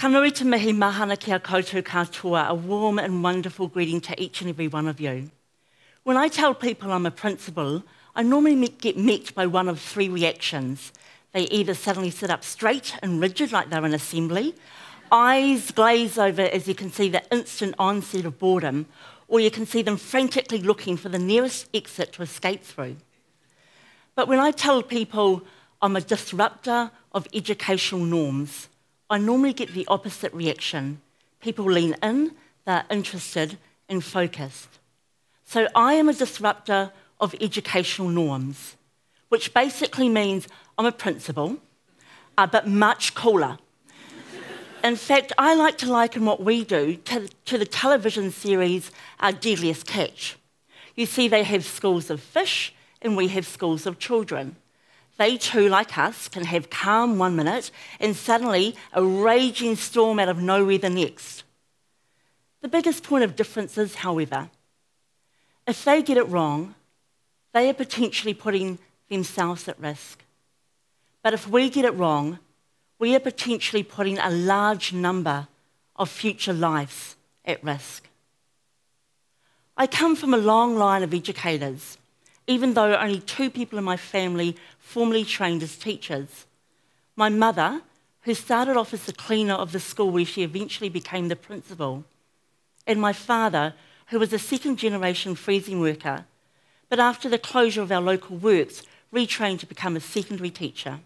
Ka nui te mihi, mahana kia koutou katoa, a warm and wonderful greeting to each and every one of you. When I tell people I'm a principal, I normally get met by one of three reactions. They either suddenly sit up straight and rigid like they're in assembly, eyes glaze over as you can see the instant onset of boredom, or you can see them frantically looking for the nearest exit to escape through. But when I tell people I'm a disruptor of educational norms, I normally get the opposite reaction. People lean in, they're interested and focused. So I am a disruptor of educational norms, which basically means I'm a principal, but much cooler. In fact, I like to liken what we do to the television series Our Deadliest Catch. You see, they have schools of fish and we have schools of children. They too, like us, can have calm one minute and suddenly a raging storm out of nowhere the next. The biggest point of difference is, however, if they get it wrong, they are potentially putting themselves at risk. But if we get it wrong, we are potentially putting a large number of future lives at risk. I come from a long line of educators, even though only two people in my family formally trained as teachers. My mother, who started off as the cleaner of the school where she eventually became the principal, and my father, who was a second-generation freezing worker, but after the closure of our local works, retrained to become a secondary teacher.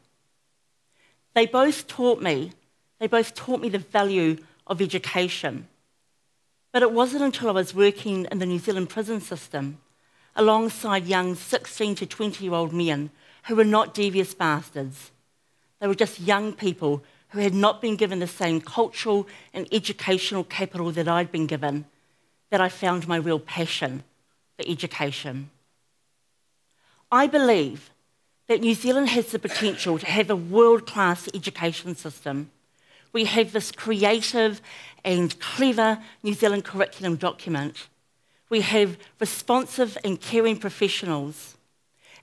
They both taught me the value of education. But it wasn't until I was working in the New Zealand prison system alongside young 16 to 20-year-old men who were not devious bastards. They were just young people who had not been given the same cultural and educational capital that I'd been given, that I found my real passion for education. I believe that New Zealand has the potential to have a world-class education system. We have this creative and clever New Zealand curriculum document. We have responsive and caring professionals.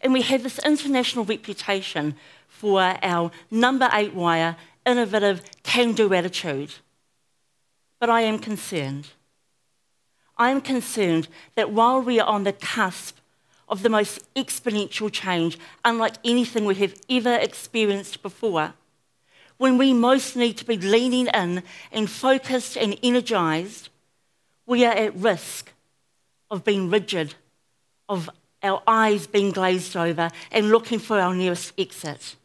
And we have this international reputation for our number 8 wire, innovative, can-do attitude. But I am concerned. I am concerned that while we are on the cusp of the most exponential change, unlike anything we have ever experienced before, when we most need to be leaning in and focused and energised, we are at risk of being rigid, of our eyes being glazed over and looking for our nearest exit.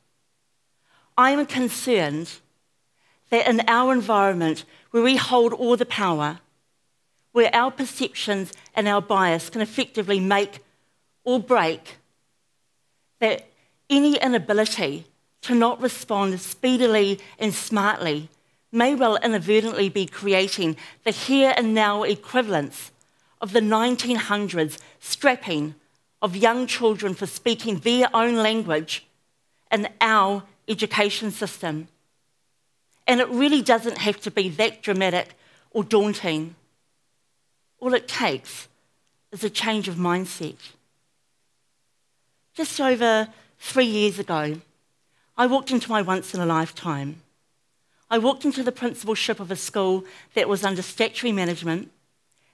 I am concerned that in our environment, where we hold all the power, where our perceptions and our bias can effectively make or break, that any inability to not respond speedily and smartly may well inadvertently be creating the here and now equivalence of the 1900s strapping of young children for speaking their own language in our education system. And it really doesn't have to be that dramatic or daunting. All it takes is a change of mindset. Just over 3 years ago, I walked into my once-in-a-lifetime. I walked into the principalship of a school that was under statutory management,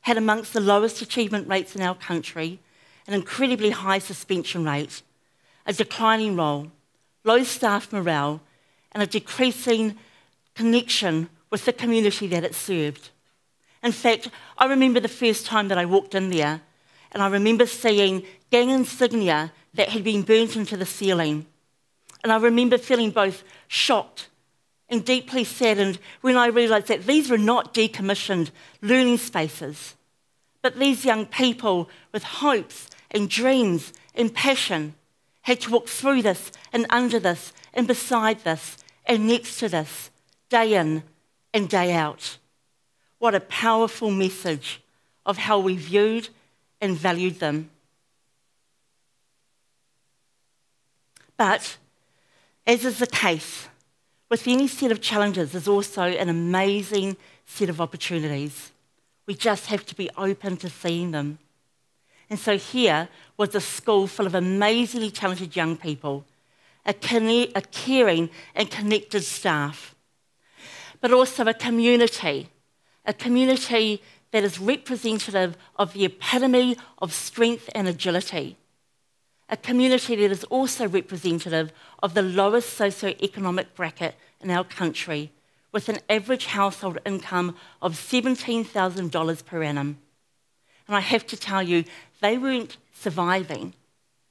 had amongst the lowest achievement rates in our country, an incredibly high suspension rate, a declining role, low staff morale, and a decreasing connection with the community that it served. In fact, I remember the first time that I walked in there, and I remember seeing gang insignia that had been burnt into the ceiling. And I remember feeling both shocked and deeply saddened when I realised that these were not decommissioned learning spaces, but these young people with hopes and dreams and passion had to walk through this and under this and beside this and next to this, day in and day out. What a powerful message of how we viewed and valued them. But, as is the case, with any set of challenges, there's also an amazing set of opportunities. We just have to be open to seeing them. And so here was a school full of amazingly talented young people, a caring and connected staff. but also a community that is representative of the epitome of strength and agility, a community that is also representative of the lowest socio-economic bracket in our country, with an average household income of $17,000 per annum. And I have to tell you, they weren't surviving,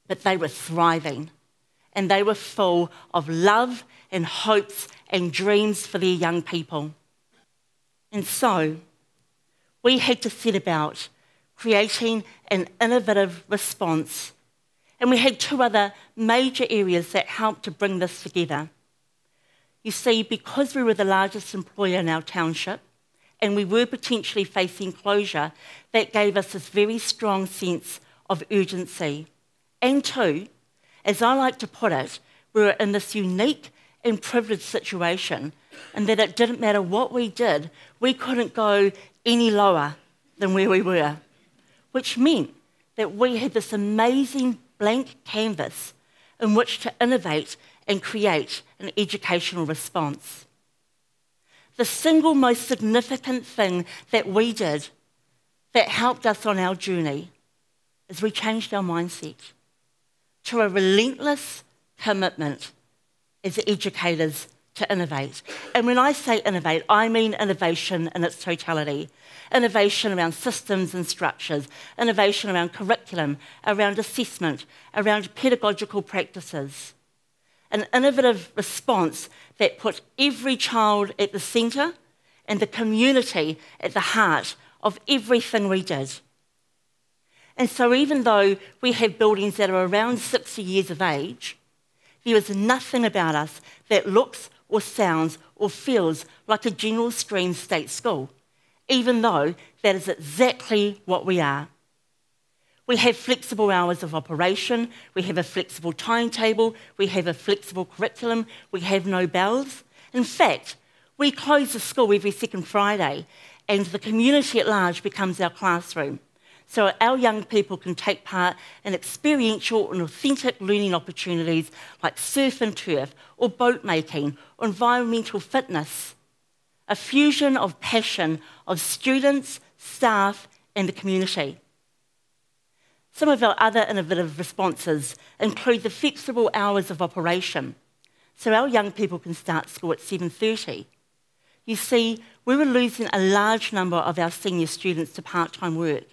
but they were thriving. And they were full of love and hopes and dreams for their young people. And so, we had to set about creating an innovative response. And we had two other major areas that helped to bring this together. You see, because we were the largest employer in our township, and we were potentially facing closure, that gave us this very strong sense of urgency. And two, as I like to put it, we were in this unique and privileged situation in that it didn't matter what we did, we couldn't go any lower than where we were, which meant that we had this amazing blank canvas in which to innovate and create an educational response. The single most significant thing that we did that helped us on our journey is we changed our mindset to a relentless commitment as educators to innovate. And when I say innovate, I mean innovation in its totality. Innovation around systems and structures, innovation around curriculum, around assessment, around pedagogical practices. An innovative response that put every child at the centre and the community at the heart of everything we did. And so even though we have buildings that are around 60 years of age, there is nothing about us that looks or sounds or feels like a general stream state school, even though that is exactly what we are. We have flexible hours of operation, we have a flexible timetable, we have a flexible curriculum, we have no bells. In fact, we close the school every second Friday and the community at large becomes our classroom. So our young people can take part in experiential and authentic learning opportunities like surf and turf, or boat making, or environmental fitness. A fusion of passion of students, staff and the community. Some of our other innovative responses include the flexible hours of operation. So our young people can start school at 7:30. You see, we were losing a large number of our senior students to part-time work.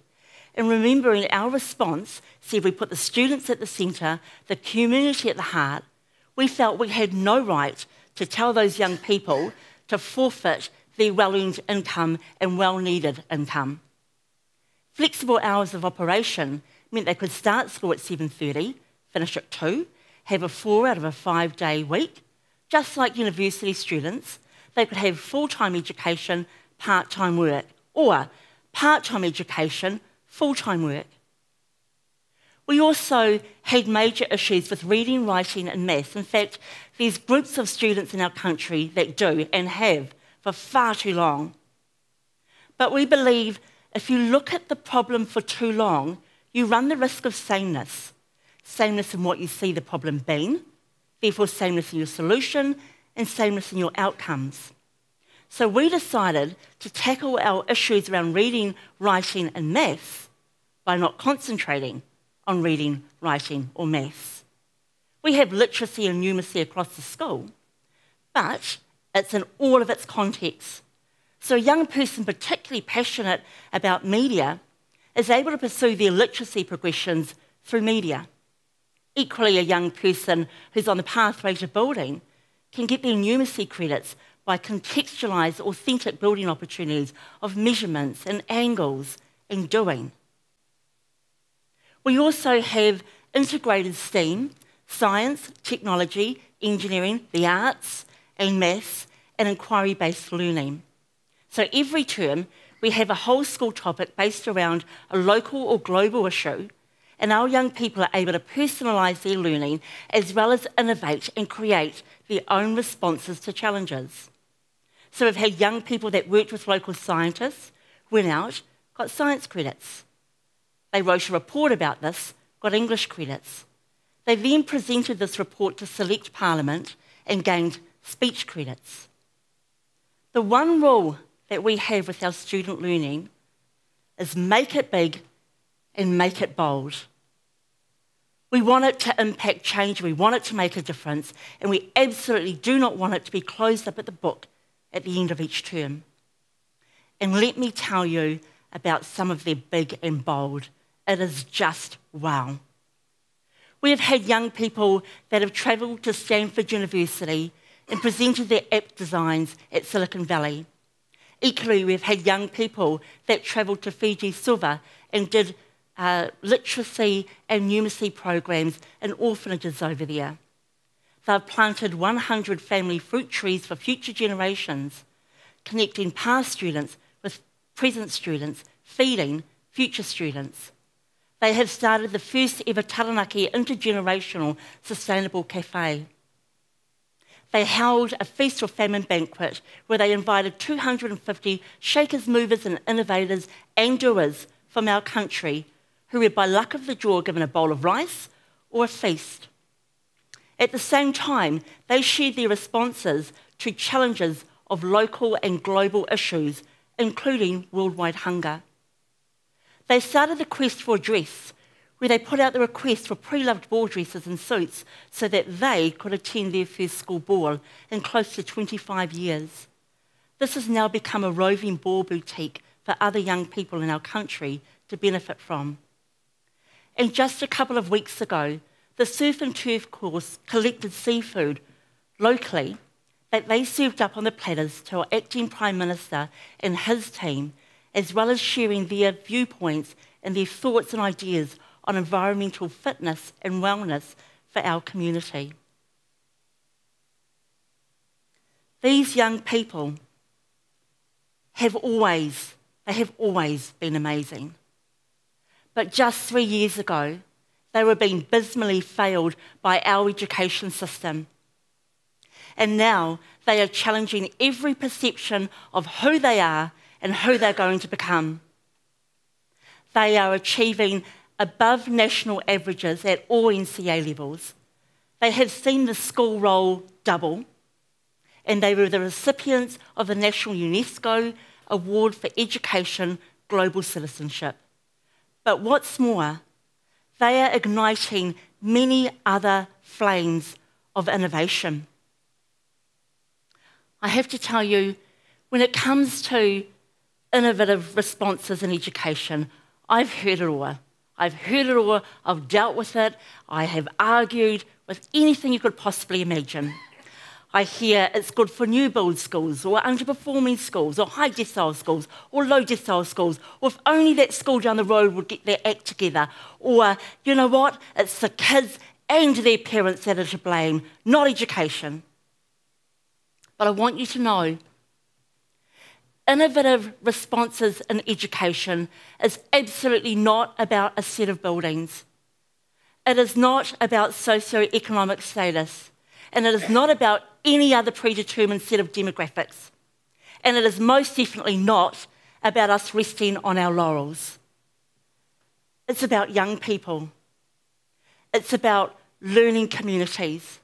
And remembering our response said we put the students at the centre, the community at the heart, we felt we had no right to tell those young people to forfeit their well-earned income and well-needed income. Flexible hours of operation meant they could start school at 7:30, finish at 2, have a 4 out of a 5-day week. Just like university students, they could have full-time education, part-time work, or part-time education, full-time work. We also had major issues with reading, writing and maths. In fact, there's groups of students in our country that do and have for far too long. But we believe if you look at the problem for too long, you run the risk of sameness. Sameness in what you see the problem being, therefore sameness in your solution and sameness in your outcomes. So we decided to tackle our issues around reading, writing and maths by not concentrating on reading, writing or maths. We have literacy and numeracy across the school, but it's in all of its contexts. So a young person particularly passionate about media is able to pursue their literacy progressions through media. Equally, a young person who's on the pathway to building can get their numeracy credits by contextualised, authentic building opportunities of measurements and angles and doing. We also have integrated STEAM, science, technology, engineering, the arts and maths, and inquiry-based learning. So every term we have a whole school topic based around a local or global issue, and our young people are able to personalise their learning as well as innovate and create their own responses to challenges. So we've had young people that worked with local scientists, went out, got science credits. They wrote a report about this, got English credits. They then presented this report to Select Parliament and gained speech credits. The one rule that we have with our student learning is make it big and make it bold. We want it to impact change, we want it to make a difference, and we absolutely do not want it to be closed up at the book at the end of each term. And let me tell you about some of their big and bold. It is just wow. We have had young people that have travelled to Stanford University and presented their app designs at Silicon Valley. Equally, we've had young people that travelled to Fiji Silva and did literacy and numeracy programs in orphanages over there. They've planted 100 family fruit trees for future generations, connecting past students with present students, feeding future students. They have started the first ever Taranaki Intergenerational Sustainable Cafe. They held a feast or famine banquet where they invited 250 shakers, movers and innovators and doers from our country who were by luck of the draw given a bowl of rice or a feast. At the same time, they shared their responses to challenges of local and global issues, including worldwide hunger. They started the quest for a dress, where they put out the request for pre-loved ball dresses and suits so that they could attend their first school ball in close to 25 years. This has now become a roving ball boutique for other young people in our country to benefit from. And just a couple of weeks ago, the Surf and Turf course collected seafood locally that they served up on the platters to our acting Prime Minister and his team, as well as sharing their viewpoints and their thoughts and ideas on environmental fitness and wellness for our community. These young people have always been amazing. But just 3 years ago, they were being abysmally failed by our education system. And now they are challenging every perception of who they are and who they're going to become. They are achieving above national averages at all NCA levels. They have seen the school roll double, and they were the recipients of the National UNESCO Award for Education Global Citizenship. But what's more, they are igniting many other flames of innovation. I have to tell you, when it comes to innovative responses in education, I've heard it all. I've heard it all, I've dealt with it, I have argued with anything you could possibly imagine. I hear it's good for new build schools, or underperforming schools, or high decile schools, or low decile schools, or if only that school down the road would get their act together, or, you know what, it's the kids and their parents that are to blame, not education. But I want you to know, innovative responses in education is absolutely not about a set of buildings. It is not about socio-economic status. And it is not about any other predetermined set of demographics. And it is most definitely not about us resting on our laurels. It's about young people. It's about learning communities.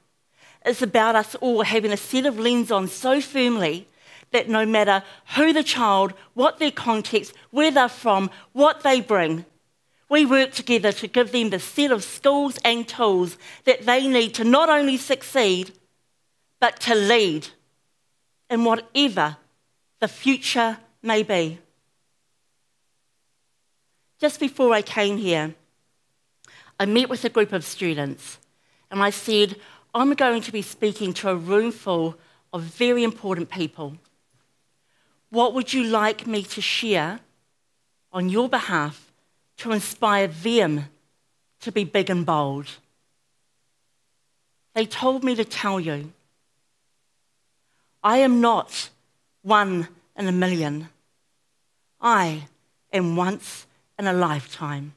It's about us all having a set of lens on so firmly that no matter who the child, what their context, where they're from, what they bring, we work together to give them the set of skills and tools that they need to not only succeed, but to lead in whatever the future may be. Just before I came here, I met with a group of students and I said, I'm going to be speaking to a room full of very important people. What would you like me to share on your behalf to inspire them to be big and bold? They told me to tell you, I am not one in a million. I am once in a lifetime.